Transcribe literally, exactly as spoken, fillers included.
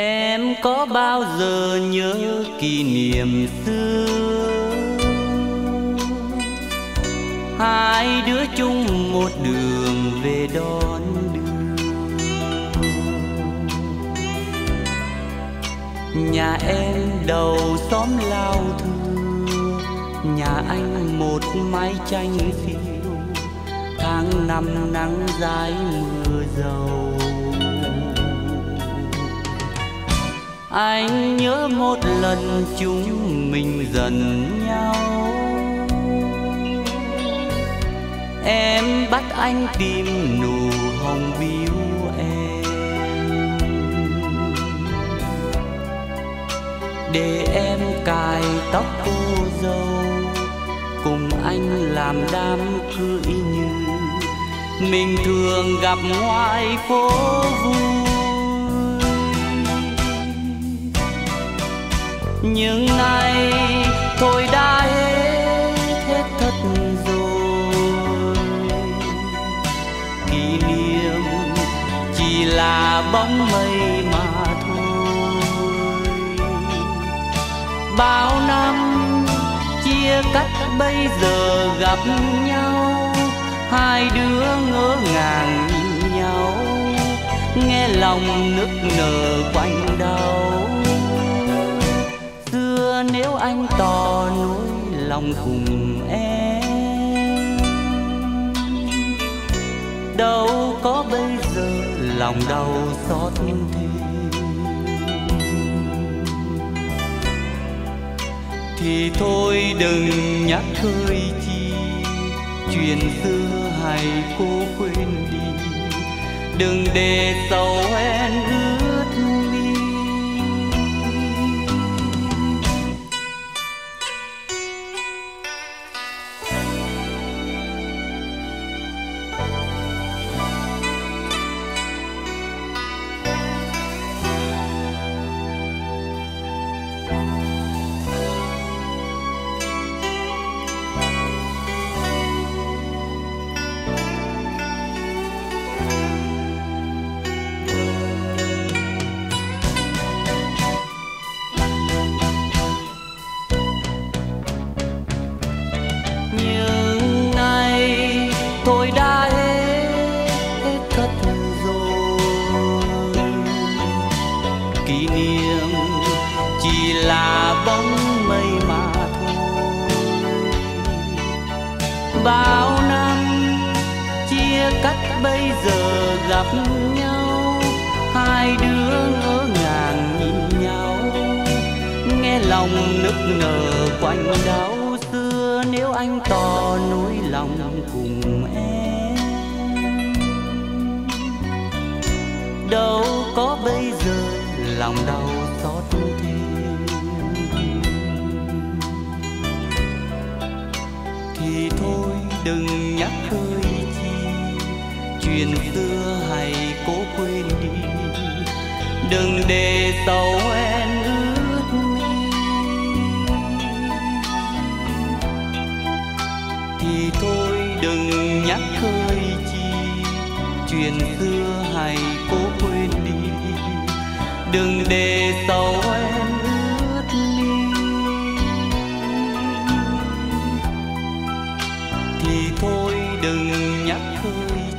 Em có bao giờ nhớ kỷ niệm xưa, hai đứa chung một đường về đón đưa. Nhà em đầu xóm lao thưa, nhà anh một mái tranh phiêu. Tháng năm nắng dài mưa dầu, anh nhớ một lần chúng mình giận nhau. Em bắt anh tìm nụ hồng biếu em, để em cài tóc cô dâu, cùng anh làm đám cưới như mình thường gặp ngoài phố vui. Nhưng nay thôi đã hết, hết thật rồi. Kỷ niệm chỉ là bóng mây mà thôi. Bao năm chia cắt bây giờ gặp nhau, hai đứa ngỡ ngàng nhìn nhau, nghe lòng nức nở quanh đau. Nếu anh tỏ nỗi lòng cùng em, đâu có bây giờ lòng đau xót thêm, thì thôi đừng nhắc khơi chi chuyện xưa, hãy cố quên đi, đừng để sầu em ướt. Thì thôi đừng nhắc thôi.